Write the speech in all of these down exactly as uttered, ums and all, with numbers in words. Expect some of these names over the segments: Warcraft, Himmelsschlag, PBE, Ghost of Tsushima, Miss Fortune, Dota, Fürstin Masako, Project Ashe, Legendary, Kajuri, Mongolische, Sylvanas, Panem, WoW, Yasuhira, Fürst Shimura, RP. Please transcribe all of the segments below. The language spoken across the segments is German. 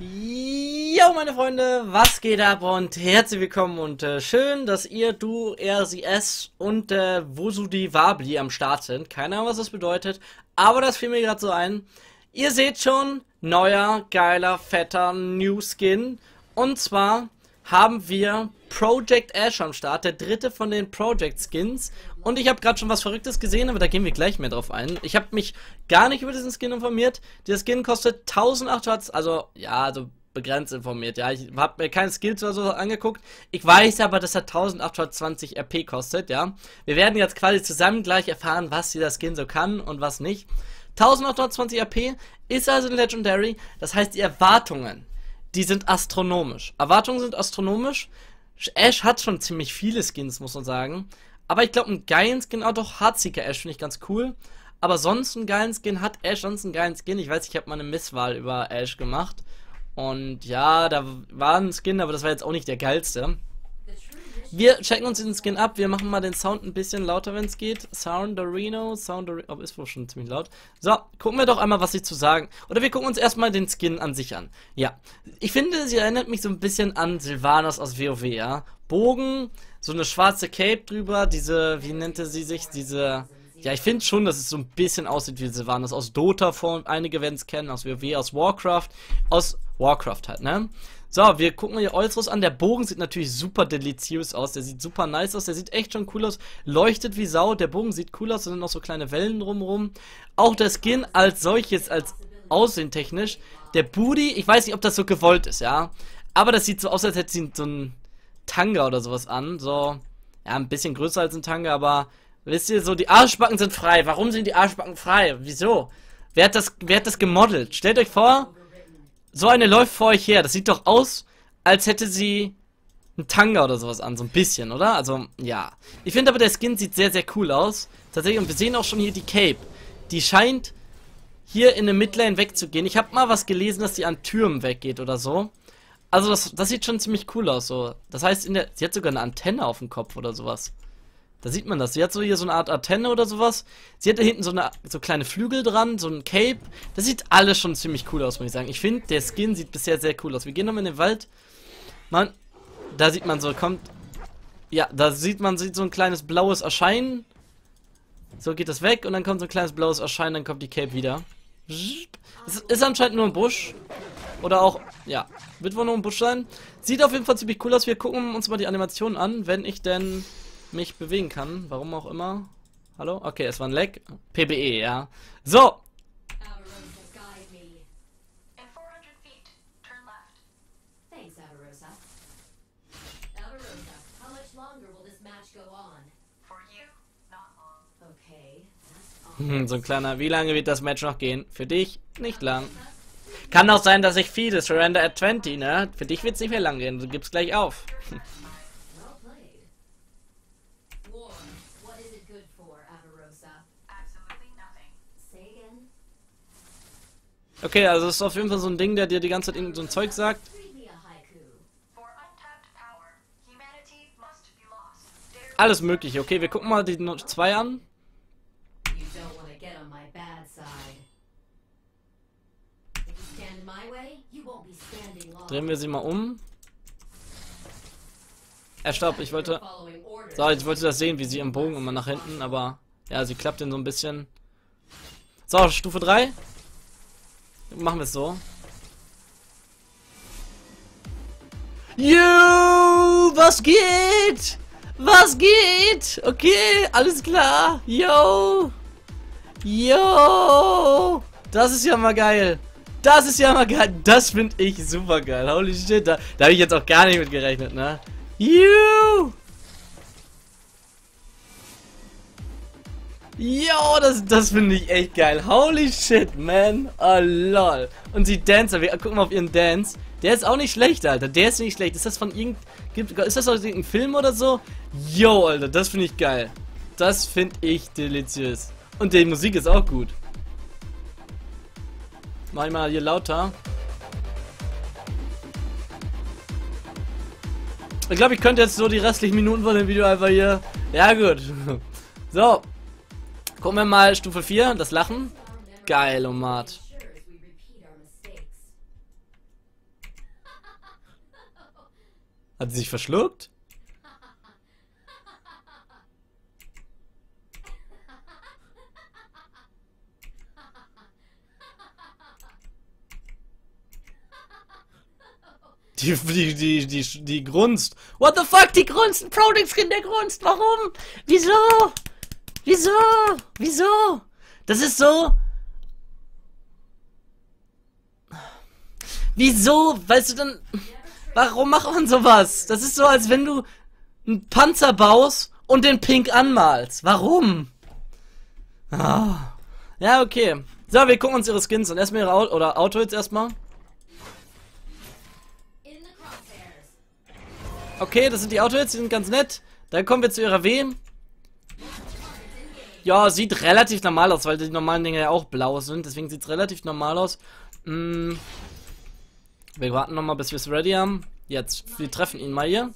Jo meine Freunde, was geht ab und herzlich willkommen und äh, schön, dass ihr, du, er, sie, es und äh, Wosudi Wabli am Start sind. Keine Ahnung, was das bedeutet, aber das fiel mir gerade so ein. Ihr seht schon, neuer, geiler, fetter New Skin. Und zwar haben wir Project Ashe am Start, der dritte von den Project Skins. Und ich habe gerade schon was Verrücktes gesehen, aber da gehen wir gleich mehr drauf ein. Ich habe mich gar nicht über diesen Skin informiert. Der Skin kostet eintausendachthundert, also ja, also begrenzt informiert. Ja, ich habe mir keine Skills oder so angeguckt. Ich weiß aber, dass er eintausendachthundertzwanzig R P kostet, ja. Wir werden jetzt quasi zusammen gleich erfahren, was dieser Skin so kann und was nicht. eintausendachthundertzwanzig R P ist also ein Legendary, das heißt die Erwartungen, die sind astronomisch. Erwartungen sind astronomisch. Ashe hat schon ziemlich viele Skins, muss man sagen. Aber ich glaube, einen geilen Skin hat doch Hardseeker Ashe, finde ich ganz cool. Aber sonst einen geilen Skin hat Ashe, sonst einen geilen Skin. Ich weiß, ich habe mal eine Misswahl über Ashe gemacht. Und ja, da war ein Skin, aber das war jetzt auch nicht der geilste. Wir checken uns diesen Skin ab. Wir machen mal den Sound ein bisschen lauter, wenn es geht. Sounderino, Sounderino, oh, ist wohl schon ziemlich laut. So, gucken wir doch einmal, was sie zu sagen. Oder wir gucken uns erstmal den Skin an sich an. Ja, ich finde, sie erinnert mich so ein bisschen an Sylvanas aus WoW, ja. Bogen, so eine schwarze Cape drüber, diese, wie nennt sie sich, diese... Ja, ich finde schon, dass es so ein bisschen aussieht wie Sylvanas aus Dota, von, einige werden es kennen, aus WoW, aus Warcraft, aus Warcraft halt, ne? So, wir gucken hier Äußeres an. Der Bogen sieht natürlich super deliziös aus. Der sieht super nice aus. Der sieht echt schon cool aus. Leuchtet wie Sau. Der Bogen sieht cool aus. Da sind noch so kleine Wellen drumrum. Auch der Skin als solches, als Aussehen technisch. Der Booty, ich weiß nicht, ob das so gewollt ist, ja. Aber das sieht so aus, als hätte sie so ein Tanga oder sowas an. So, ja, ein bisschen größer als ein Tanga, aber wisst ihr, so die Arschbacken sind frei. Warum sind die Arschbacken frei? Wieso? Wer hat das, wer hat das gemodelt? Stellt euch vor... So eine läuft vor euch her. Das sieht doch aus, als hätte sie einen Tanga oder sowas an. So ein bisschen, oder? Also, ja. Ich finde aber, der Skin sieht sehr, sehr cool aus. Tatsächlich. Und wir sehen auch schon hier die Cape. Die scheint hier in der Midlane wegzugehen. Ich habe mal was gelesen, dass die an Türmen weggeht oder so. Also, das, das sieht schon ziemlich cool aus. So. Das heißt, in der, sie hat sogar eine Antenne auf dem Kopf oder sowas. Da sieht man das. Sie hat so hier so eine Art Antenne oder sowas. Sie hat da hinten so eine so kleine Flügel dran, so ein Cape. Das sieht alles schon ziemlich cool aus, muss ich sagen. Ich finde, der Skin sieht bisher sehr cool aus. Wir gehen nochmal in den Wald. Man, da sieht man so, kommt... Ja, da sieht man sieht so ein kleines blaues Erscheinen. So geht das weg und dann kommt so ein kleines blaues Erscheinen, dann kommt die Cape wieder. Es ist anscheinend nur ein Busch. Oder auch, ja, wird wohl nur ein Busch sein. Sieht auf jeden Fall ziemlich cool aus. Wir gucken uns mal die Animationen an, wenn ich denn... mich bewegen kann, warum auch immer. Hallo? Okay, es war ein Lag. P B E, ja. So! Hm, so ein kleiner, wie lange wird das Match noch gehen? Für dich nicht lang. Kann auch sein, dass ich viele surrender at zwanzig, ne? Für dich wird es nicht mehr lang gehen, du gibst gleich auf. Okay, also das ist auf jeden Fall so ein Ding, der dir die ganze Zeit irgend so ein Zeug sagt. Alles mögliche. Okay, wir gucken mal die Note zwei an. Drehen wir sie mal um. Äh, stopp, ich wollte... So, ich wollte das sehen, wie sie im Bogen immer nach hinten, aber... Ja, sie klappt den so ein bisschen. So, Stufe drei. Machen wir es so. Yo, was geht? Was geht? Okay, alles klar. Yo. Yo. Das ist ja mal geil. Das ist ja mal geil. Das finde ich super geil. Holy shit. Da, da habe ich jetzt auch gar nicht mit gerechnet, ne? Yo. Yo, das, das finde ich echt geil. Holy shit, man. Oh, lol. Und sie Dancer, wir gucken mal auf ihren Dance. Der ist auch nicht schlecht, Alter. Der ist nicht schlecht. Ist das von irgend... Gibt, ist das aus irgendeinem Film oder so? Yo, Alter, das finde ich geil. Das finde ich deliziös. Und die Musik ist auch gut. Mach ich mal hier lauter. Ich glaube, ich könnte jetzt so die restlichen Minuten von dem Video einfach hier... Ja, gut. So. Gucken wir mal Stufe vier, das Lachen. Geil, Omat. Hat sie sich verschluckt? Die, die, die, die, die grunzt. What the fuck, die grunzt. Ein Project Skin, der grunzt. Warum? Wieso? Wieso? Wieso? Das ist so... Wieso? Weißt du dann... Warum macht man sowas? Das ist so, als wenn du einen Panzer baust und den pink anmalst. Warum? Ah. Ja, okay. So, wir gucken uns ihre Skins und erstmal ihre Auto... Oder Auto jetzt erstmal. Okay, das sind die Autos, die sind ganz nett. Dann kommen wir zu ihrer W. Ja, sieht relativ normal aus, weil die normalen Dinger ja auch blau sind. Deswegen sieht es relativ normal aus. Hm. Wir warten nochmal, bis wir es ready haben. Jetzt, wir treffen ihn mal hier.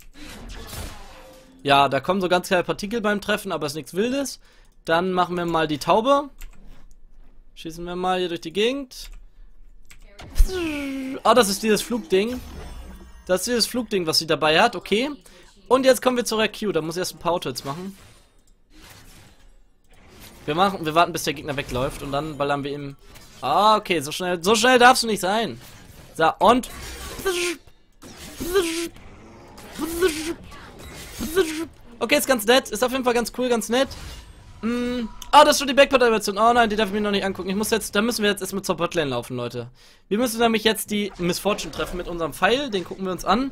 Ja, da kommen so ganz kleine Partikel beim Treffen, aber ist nichts Wildes. Dann machen wir mal die Taube. Schießen wir mal hier durch die Gegend. Ah, das ist dieses Flugding. Das ist dieses Flugding, was sie dabei hat, okay. Und jetzt kommen wir zur Q, da muss ich erst ein paar Outfits machen. Wir machen, wir warten, bis der Gegner wegläuft und dann ballern wir ihm. Ah, okay, so schnell, so schnell darfst du nicht sein. So, und... Okay, ist ganz nett, ist auf jeden Fall ganz cool, ganz nett. Ah, mm. Oh, das ist schon die Backpedal-Version. Oh nein, die darf ich mir noch nicht angucken. Ich muss jetzt, da müssen wir jetzt erstmal zur Botlane laufen, Leute. Wir müssen nämlich jetzt die Miss Fortune treffen mit unserem Pfeil. Den gucken wir uns an.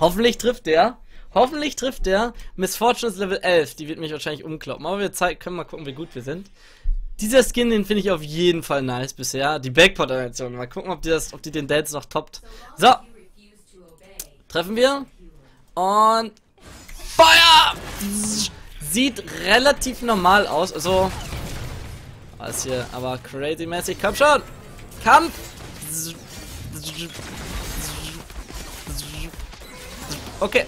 Hoffentlich trifft der. Hoffentlich trifft der. Miss Fortune ist Level elf. Die wird mich wahrscheinlich umkloppen. Aber wir zeigen, können mal gucken, wie gut wir sind. Dieser Skin, den finde ich auf jeden Fall nice bisher. Die Backpedal-Version. Mal gucken, ob die, das, ob die den Dates noch toppt. So. Treffen wir. Und... Feuer! Sieht relativ normal aus, also was hier, aber crazy mäßig. Komm schon! Kampf! Okay.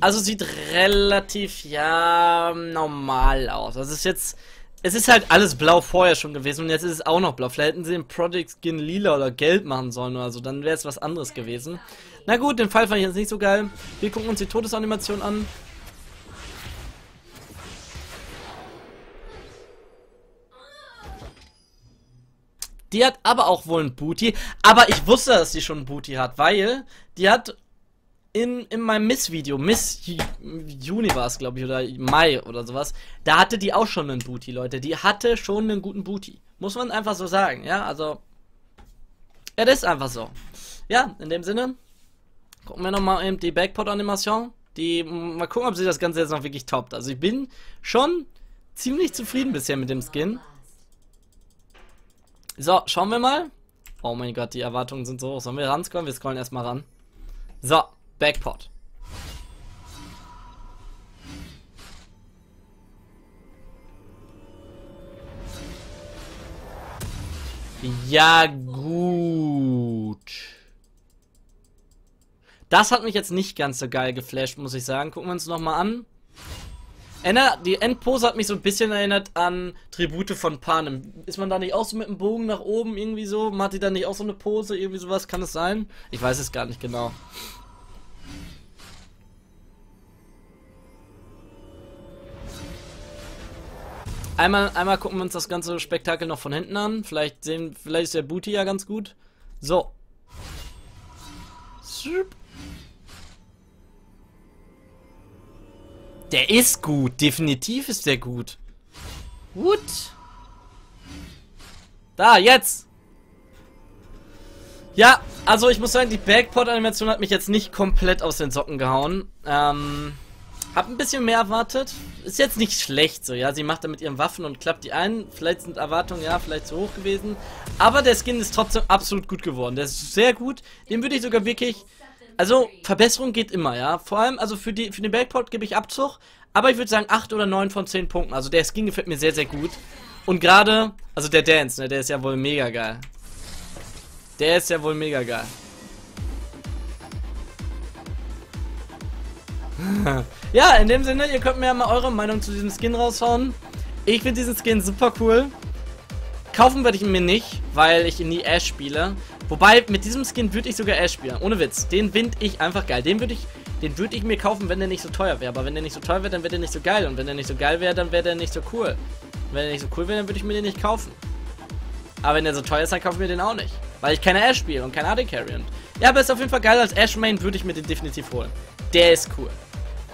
Also sieht relativ, ja, normal aus. Also es ist jetzt, es ist halt alles blau vorher schon gewesen und jetzt ist es auch noch blau. Vielleicht hätten sie den Project Skin lila oder gelb machen sollen oder so, dann wäre es was anderes gewesen. Na gut, den Fall fand ich jetzt nicht so geil. Wir gucken uns die Todesanimation an. Die hat aber auch wohl ein Booty, aber ich wusste, dass die schon ein Booty hat, weil die hat in, in meinem Miss-Video, Miss Juni war es, glaube ich, oder Mai oder sowas, da hatte die auch schon einen Booty, Leute. Die hatte schon einen guten Booty. Muss man einfach so sagen, ja, also, ja, das ist einfach so. Ja, in dem Sinne, gucken wir nochmal eben die Backpod-Animation, die, mal gucken, ob sie das Ganze jetzt noch wirklich toppt. Also ich bin schon ziemlich zufrieden bisher mit dem Skin. So, schauen wir mal. Oh mein Gott, die Erwartungen sind so hoch. Sollen wir ran scrollen? Wir scrollen erstmal ran. So, Backpod. Ja, gut. Das hat mich jetzt nicht ganz so geil geflasht, muss ich sagen. Gucken wir uns nochmal an. Die Endpose hat mich so ein bisschen erinnert an Tribute von Panem. Ist man da nicht auch so mit dem Bogen nach oben irgendwie so? Macht die da nicht auch so eine Pose? Irgendwie sowas? Kann es sein? Ich weiß es gar nicht genau. Einmal, einmal gucken wir uns das ganze Spektakel noch von hinten an. Vielleicht sehen, vielleicht ist der Booty ja ganz gut. So. Schüpp. Der ist gut. Definitiv ist der gut. Gut. Da, jetzt. Ja, also ich muss sagen, die Backpod-Animation hat mich jetzt nicht komplett aus den Socken gehauen. Ähm, hab ein bisschen mehr erwartet. Ist jetzt nicht schlecht so, ja. Sie macht da mit ihren Waffen und klappt die ein. Vielleicht sind Erwartungen, ja, vielleicht zu hoch gewesen. Aber der Skin ist trotzdem absolut gut geworden. Der ist sehr gut. Den würde ich sogar wirklich... Also, Verbesserung geht immer, ja. Vor allem, also für, die, für den Backpod gebe ich Abzug, aber ich würde sagen acht oder neun von zehn Punkten. Also, der Skin gefällt mir sehr, sehr gut. Und gerade, also der Dance, ne, der ist ja wohl mega geil. Der ist ja wohl mega geil. Ja, in dem Sinne, ihr könnt mir ja mal eure Meinung zu diesem Skin raushauen. Ich finde diesen Skin super cool. Kaufen werde ich ihn mir nicht, weil ich ihn nie Ashe spiele. Wobei, mit diesem Skin würde ich sogar Ashe spielen. Ohne Witz. Den finde ich einfach geil. Den würde ich Den würde ich mir kaufen, wenn der nicht so teuer wäre. Aber wenn der nicht so teuer wäre, dann wäre der nicht so geil. Und wenn der nicht so geil wäre, dann wäre der nicht so cool. Und wenn der nicht so cool wäre, dann würde ich mir den nicht kaufen. Aber wenn der so teuer ist, dann kaufe ich mir den auch nicht. Weil ich keine Ashe spiele und kein A D Carry. Und ja, aber ist auf jeden Fall geil. Als Ashe Main würde ich mir den definitiv holen. Der ist cool.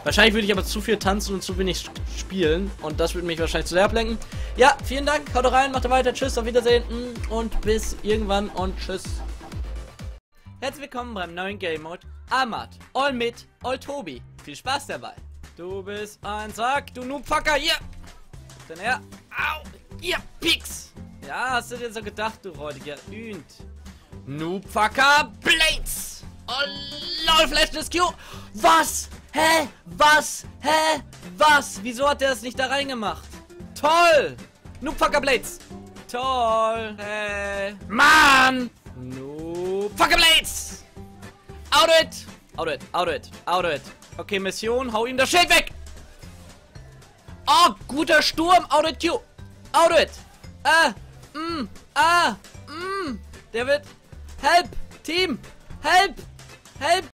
Wahrscheinlich würde ich aber zu viel tanzen und zu wenig spielen. Und das würde mich wahrscheinlich zu sehr ablenken. Ja, vielen Dank. Haut rein, macht weiter. Tschüss, auf Wiedersehen. Und bis irgendwann und tschüss. Herzlich willkommen beim neuen Game Mode. Ahmad, all mit, all Tobi. Viel Spaß dabei. Du bist ein Sack, du Noobfucker. Hier. Dann her. Au. Hier, Pix. Ja, hast du dir so gedacht, du räudiger Ünd. Noobfucker Blades. Oh, lol, Flashless Q. Was? Hä? Was? Hä? Was? Wieso hat der es nicht da reingemacht? Toll! Noobfucker Blades! Toll! Hä? Mann! Noobfucker Blades! Out it! Out it, out it, out it. Okay, Mission, hau ihm das Schild weg! Oh, guter Sturm! Out it, Q! Out it! Ah! Mh! Ah! Mh! Der wird... Help! Team! Help! Help!